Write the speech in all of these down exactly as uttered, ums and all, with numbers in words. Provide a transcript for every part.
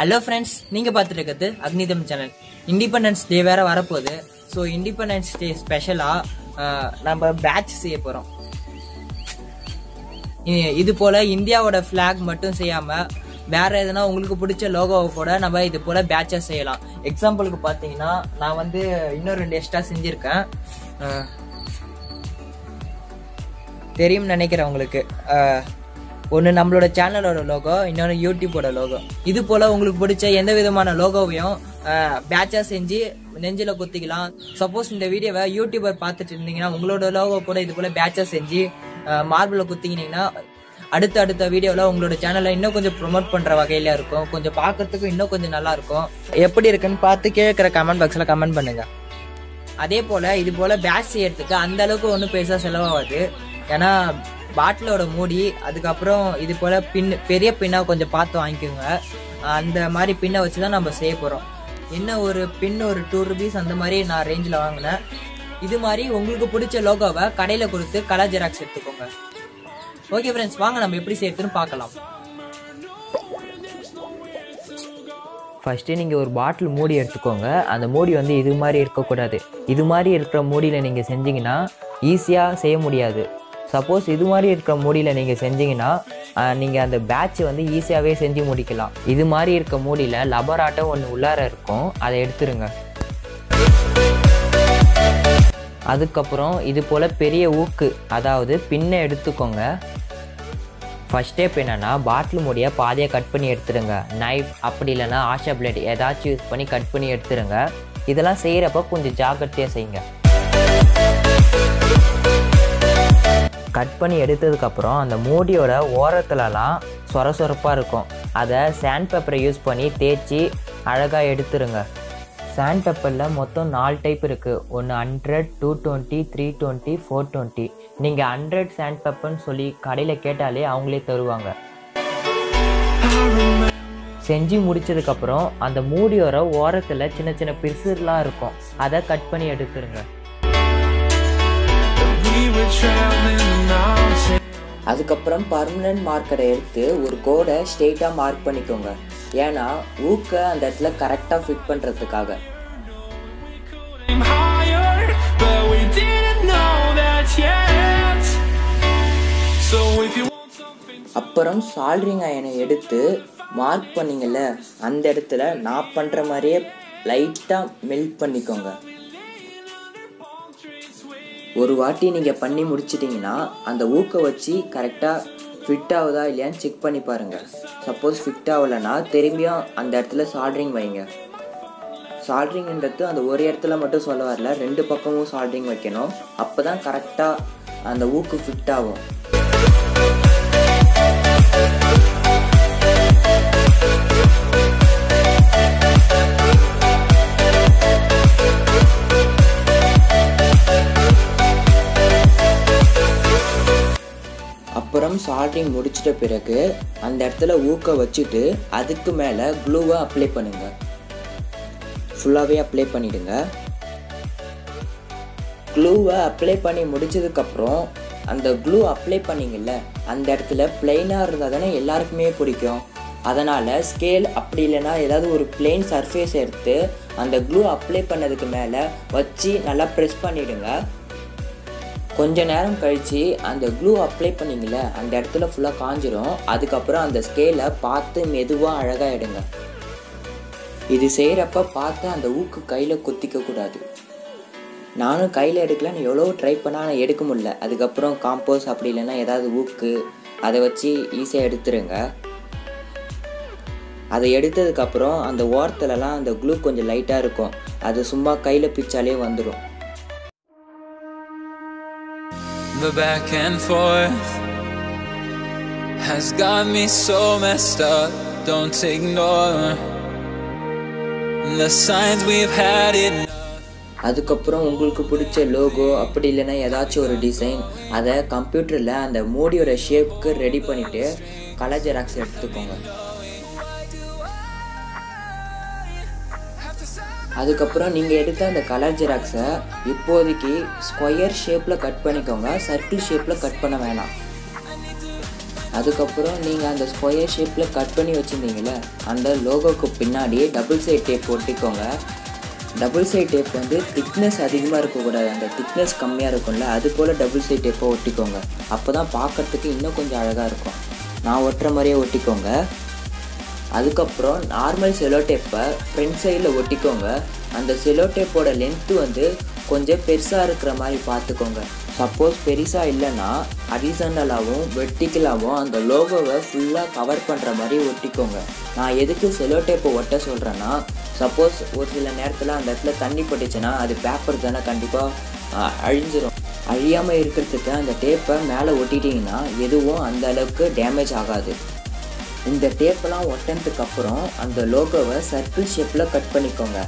Hello friends, நீங்கள் பார்த்துட்டு இருக்கிறது அக்னி தமிழ் சேனல். இண்டிபெண்டன்ஸ் டே வேறு வரப்போகுது. ஸோ இண்டிபெண்டன்ஸ் டே ஸ்பெஷலாக நம்ம பேட்ச் செய்ய போகிறோம். இது போல் இந்தியாவோட ஃப்ளாக் மட்டும் செய்யாமல் வேறு எதுனா உங்களுக்கு பிடிச்ச லோகோவை கூட நம்ம இது போல் பேட்சாக செய்யலாம். எக்ஸாம்பிளுக்கு பார்த்தீங்கன்னா, நான் வந்து இன்னும் ரெண்டு எக்ஸ்ட்ரா செஞ்சுருக்கேன், தெரியும்னு நினைக்கிறேன் உங்களுக்கு. ஒன்று நம்மளோட சேனலோட லோகோ, இன்னொன்று யூடியூபோட லோகோ. இது போல் உங்களுக்கு பிடிச்ச எந்த விதமான லோகோவையும் பேட்சாக செஞ்சு நெஞ்சில் குத்திக்கலாம். சப்போஸ் இந்த வீடியோவை யூடியூபர் பார்த்துட்டு இருந்தீங்கன்னா, உங்களோட லோகோ கூட இது போல் பேட்சாக செஞ்சு மார்பில் குத்திக்கினீங்கன்னா, அடுத்த அடுத்த வீடியோவில் உங்களோட சேனலை இன்னும் கொஞ்சம் ப்ரொமோட் பண்ணுற வகையில் இருக்கும். கொஞ்சம் பார்க்கறதுக்கு இன்னும் கொஞ்சம் நல்லாயிருக்கும். எப்படி இருக்குன்னு பார்த்து கேட்குற கமெண்ட் பாக்ஸில் கமெண்ட் பண்ணுங்கள். அதே போல் இது போல் பேட்ச் செய்யறதுக்கு அந்தளவுக்கு ஒன்றும் பெருசாக செலவாகாது. ஏன்னா பாட்டிலோட மூடி, அதுக்கப்புறம் இது போல் பின், பெரிய பின்னாக கொஞ்சம் பார்த்து வாங்கிக்கோங்க. அந்த மாதிரி பின்னை வச்சு தான் நம்ம செய்ய போகிறோம். என்ன ஒரு பின் ஒரு டூ ருபீஸ் அந்த மாதிரி நான் ரேஞ்சில் வாங்கினேன். இது மாதிரி உங்களுக்கு பிடிச்ச லோகோவை கடையில் கொடுத்து கலர் ஜெராக்ஸ் எடுத்துக்கோங்க. ஓகே ஃப்ரெண்ட்ஸ், வாங்க நம்ம எப்படி செய்யறதுன்னு பார்க்கலாம். ஃபஸ்ட்டு நீங்கள் ஒரு பாட்டில் மூடி எடுத்துக்கோங்க. அந்த மூடி வந்து இது மாதிரி இருக்கக்கூடாது. இது மாதிரி இருக்கிற மூடியில் நீங்கள் செஞ்சிங்கன்னா ஈஸியாக செய்ய முடியாது. சப்போஸ் இது மாதிரி இருக்கிற மூடியில் நீங்கள் செஞ்சீங்கன்னா நீங்கள் அந்த பேட்ச் வந்து ஈஸியாகவே செஞ்சு முடிக்கலாம். இது மாதிரி இருக்க மூடியில் லப்பர் ஆட்டை ஒன்று உள்ளார இருக்கும், அதை எடுத்துருங்க. அதுக்கப்புறம் இது போல் பெரிய ஊக்கு, அதாவது பின்னை எடுத்துக்கோங்க. ஃபஸ்ட் ஸ்டெப் என்னென்னா, பாட்டில் மூடியை பாதியாக கட் பண்ணி எடுத்துருங்க. நைஃப் அப்படி இல்லைன்னா ஆஷா பிளேட் ஏதாச்சும் யூஸ் பண்ணி கட் பண்ணி எடுத்துருங்க. இதெல்லாம் செய்கிறப்ப கொஞ்சம் ஜாக்கிரதையாக செய்யுங்க. கட் பண்ணி எடுத்ததுக்கப்புறம் அந்த மூடியோட ஓரத்துலலாம் சொர சொரப்பாக இருக்கும். அதை சாண்ட் பேப்பரை யூஸ் பண்ணி தேய்ச்சி அழகாக எடுத்துருங்க. சாண்ட் பேப்பரில் மொத்தம் நாலு டைப் இருக்குது. ஒன்று hundred, two twenty, three twenty, four twenty. நீங்கள் ஹண்ட்ரட் சாண்ட் பேப்பர்னு சொல்லி கடையில் கேட்டாலே அவங்களே தருவாங்க. செஞ்சு முடித்ததுக்கப்புறம் அந்த மூடியோட ஓரத்தில் சின்ன சின்ன பிசுறுலாம் இருக்கும், அதை கட் பண்ணி எடுத்துருங்க. அதுக்கப்புறம் பர்மனன்ட் மார்க்கரை எடுத்து ஒரு கோடை ஸ்ட்ரெயிட்டாக மார்க் பண்ணிக்கோங்க. ஏன்னா ஊக்க அந்த இடத்துல கரெக்டாக ஃபிட் பண்ணுறதுக்காக. அப்புறம் சால்ட்ரிங் அயனை எடுத்து மார்க் பண்ணிங்கள்ல அந்த இடத்துல நான் பண்ணுற மாதிரியே லைட்டாக மெல்ட் பண்ணிக்கோங்க. ஒரு வாட்டி நீங்கள் பண்ணி முடிச்சிட்டிங்கன்னா அந்த ஊக்க வச்சு கரெக்டாக ஃபிட் ஆகுதா இல்லையான்னு செக் பண்ணி பாருங்கள். சப்போஸ் ஃபிட் ஆகலைன்னா திரும்பியும் அந்த இடத்துல சால்ட்ரிங் வைங்க. சால்ட்ரிங்கிறது அந்த ஒரு இடத்துல மட்டும் சொல்ல வரல, ரெண்டு பக்கமும் சால்ட்ரிங் வைக்கணும். அப்போ தான் கரெக்டாக அந்த ஊக்கு ஃபிட் ஆகும். அப்புறம் சால்ட்ரிங் முடிச்சிட்ட பிறகு அந்த இடத்துல ஊக்க வச்சுட்டு அதுக்கு மேலே க்ளூவை அப்ளை பண்ணுங்க. ஃபுல்லாகவே அப்ளை பண்ணிடுங்க. க்ளூவை அப்ளை பண்ணி முடிச்சதுக்கப்புறம் அந்த க்ளூ அப்ளை பண்ணிங்கள்ல அந்த இடத்துல பிளெயினாக இருந்தால் தானே எல்லாருக்குமே பிடிக்கும். அதனால் ஸ்கேல் அப்படி இல்லைன்னா ஏதாவது ஒரு பிளெயின் சர்ஃபேஸ் எடுத்து அந்த க்ளூ அப்ளை பண்ணதுக்கு மேலே வச்சு நல்லா ப்ரெஸ் பண்ணிவிடுங்க. கொஞ்ச நேரம் கழித்து அந்த க்ளூ அப்ளை பண்ணிங்களே அந்த இடத்துல ஃபுல்லாக காஞ்சிரும். அதுக்கப்புறம் அந்த ஸ்கேலை பார்த்து மெதுவாக அழகாக எடுங்க. இது செய்கிறப்ப பார்த்து அந்த ஊக்கு கையில் கொத்திக்கக்கூடாது. நானும் கையில் எடுக்கலன்னு எவ்வளோ ட்ரை பண்ணால் எடுக்க முடியல. அதுக்கப்புறம் காம்போஸ் அப்படி இல்லைன்னா ஏதாவது ஊக்கு அதை வச்சு ஈஸியாக எடுத்துருங்க. அதை எடுத்ததுக்கப்புறம் அந்த ஓரத்துலலாம் அந்த க்ளூ கொஞ்சம் லைட்டாக இருக்கும், அது சும்மா கையில் பிச்சாலே வந்துடும். The back and forth has got me so messed up. Don't ignore the signs we've had enough. அதுக்கப்புறம் உங்களுக்கு பிடிச்ச லோகோ அப்படி இல்லைன்னா ஏதாச்சும் ஒரு டிசைன் அதை கம்ப்யூட்டரில் அந்த மூடியோட ஷேப்புக்கு ரெடி பண்ணிவிட்டு கலர் ஜெராக்ஸ் எடுத்துக்கோங்க. அதுக்கப்புறம் நீங்கள் எடுத்த அந்த கலர் ஜெராக்ஸை இப்போதைக்கு ஸ்கொயர் ஷேப்பில் கட் பண்ணிக்கோங்க. சர்க்கிள் ஷேப்பில் கட் பண்ண வேணாம். அதுக்கப்புறம் நீங்கள் அந்த ஸ்கொயர் ஷேப்பில் கட் பண்ணி வச்சுருந்தீங்களே அந்த லோகோக்கு பின்னாடி டபுள் சைட் டேப் ஒட்டிக்கோங்க. டபுள் சைட் டேப் வந்து திக்னஸ் அதிகமாக இருக்கக்கூடாது, அந்த திக்னஸ் கம்மியாக இருக்கும்ல அது போல் டபுள் சைட் டேப்பை ஒட்டிக்கோங்க. அப்போ தான் பார்க்குறதுக்கு இன்னும் கொஞ்சம் அழகாக இருக்கும். நான் ஒட்டுற மாதிரியே ஒட்டிக்கோங்க. அதுக்கப்புறம் நார்மல் செலோ டேப்பை ஃப்ரண்ட் சைடில் ஒட்டிக்கோங்க. அந்த செலோ டேப்போட லென்த்து வந்து கொஞ்சம் பெருசாக இருக்கிற மாதிரி பார்த்துக்கோங்க. சப்போஸ் பெருசாக இல்லைன்னா ஹரிசாண்டலாகவும் வெர்டிக்கலாகவும் அந்த லோகோவை ஃபுல்லாக கவர் பண்ணுற மாதிரி ஒட்டிக்கோங்க. நான் எதுக்கு செலோ டேப்பை ஒட்ட சொல்கிறேன்னா, சப்போஸ் ஒரு சில நேரத்தில் அந்த இடத்துல தண்ணி பட்டுச்சுன்னா அது பேப்பர் தானே கண்டிப்பாக அழிஞ்சிடும். அழியாமல் இருக்கிறதுக்கு அந்த டேப்பை மேலே ஒட்டிட்டிங்கன்னா எதுவும் அந்த அளவுக்கு டேமேஜ் ஆகாது. இந்த டேப்பெல்லாம் ஒட்டினதுக்கப்புறம் அந்த லோகோவை சர்க்கிள் ஷேப்பில் கட் பண்ணிக்கோங்க.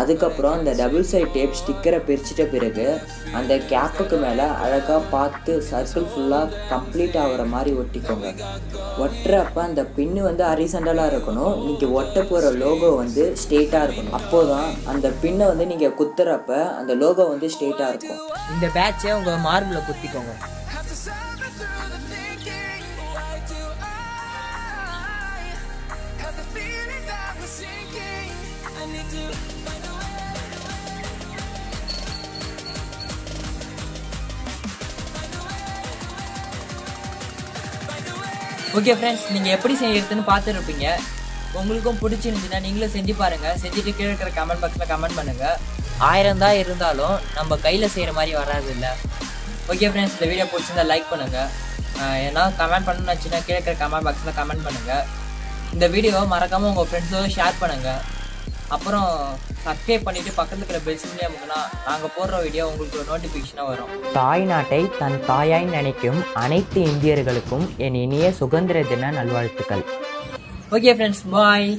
அதுக்கப்புறம் அந்த டபுள் சைட் டேப் ஸ்டிக்கரை பிரிச்சிட்ட பிறகு அந்த கேப்புக்கு மேலே அழகாக பார்த்து சர்க்கிள் ஃபுல்லாக கம்ப்ளீட் ஆகிற மாதிரி ஒட்டிக்கோங்க. ஒட்டுறப்ப அந்த பின்னு வந்து ஹரிசாண்டலாக இருக்கணும். நீங்கள் ஒட்ட போகிற லோகோ வந்து ஸ்ட்ரெயிட்டாக இருக்கணும். அப்போது தான் அந்த பின்னை வந்து நீங்கள் குத்துறப்ப அந்த லோகோ வந்து ஸ்ட்ரெயிட்டாக இருக்கும். இந்த பேட்சை உங்கள் மார்பில் குத்திக்கோங்க. ஓகே ஃப்ரெண்ட்ஸ், நீங்கள் எப்படி செய்யறதுன்னு பார்த்துருப்பீங்க. உங்களுக்கும் பிடிச்சிருந்துச்சுன்னா நீங்களும் செஞ்சு பாருங்கள். செஞ்சுட்டு கீழே இருக்கிற கமெண்ட் பாக்ஸில் கமெண்ட் பண்ணுங்கள். ஆயிரம் தான் இருந்தாலும் நம்ம கையில் செய்கிற மாதிரி வராது இல்லை. ஓகே ஃப்ரெண்ட்ஸ், இந்த வீடியோ பிடிச்சிருந்தா லைக் பண்ணுங்கள். ஏன்னா கமெண்ட் பண்ணணும்னு வச்சுன்னா கீழே இருக்கிற கமெண்ட் பாக்ஸில் கமெண்ட் பண்ணுங்கள். இந்த வீடியோவை மறக்காமல் உங்கள் ஃப்ரெண்ட்ஸோட ஷேர் பண்ணுங்கள். அப்புறம் சப்ஸ்கிரைப் பண்ணிவிட்டு பக்கத்தில் இருக்கிற பெல் சிம்லேயே அமுக்குனா நாங்கள் போடுற வீடியோ உங்களுக்கு ஒரு நோட்டிஃபிகேஷனாக வரும். தாய்நாட்டை தன் தாயாய் நினைக்கும் அனைத்து இந்தியர்களுக்கும் என் இனிய சுதந்திர தின நல்வாழ்த்துக்கள். ஓகே ஃப்ரெண்ட்ஸ், பாய்.